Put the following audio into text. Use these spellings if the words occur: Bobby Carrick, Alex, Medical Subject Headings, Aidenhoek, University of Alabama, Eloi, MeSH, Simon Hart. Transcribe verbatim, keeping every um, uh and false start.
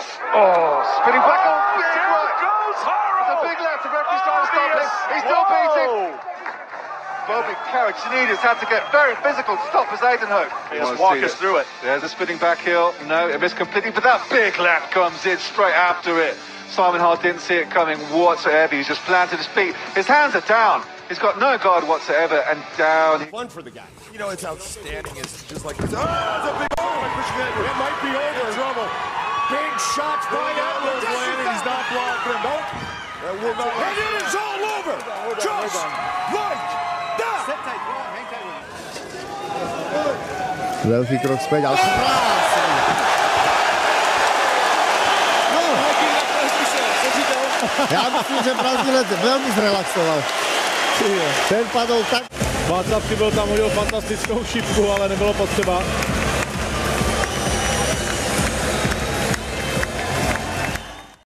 finish. Oh, spinning back on. Oh, big right. Goes Haro. It's a big left. The referee's trying to stop him. He's still Whoa. beating. Bobby Carrick, Shanidis had to get very physical to stop his Aidenhoek. He just walk us through it. There's a spinning back heel. No, it missed completely, but that big left comes in straight after it. Simon Hart didn't see it coming whatsoever. He's just planted his feet. His hands are down. He's got no guard whatsoever, and down. One for the guy. You know, it's outstanding. It's just like, oh, it's a big over. It might be over. Trouble. Big shots by Eloi. He's not blocking him. Nope. That will not and it is all over. Hold on, just right there. Sit tight. Hang tight with him. Velký krok zpět. No, hokej na krásku se. Co říkal? Já myslím, že Brazilec velmi zrelaxoval. Ten padl tak. Václavky byl tam, hodil fantastickou šipku, ale nebylo potřeba.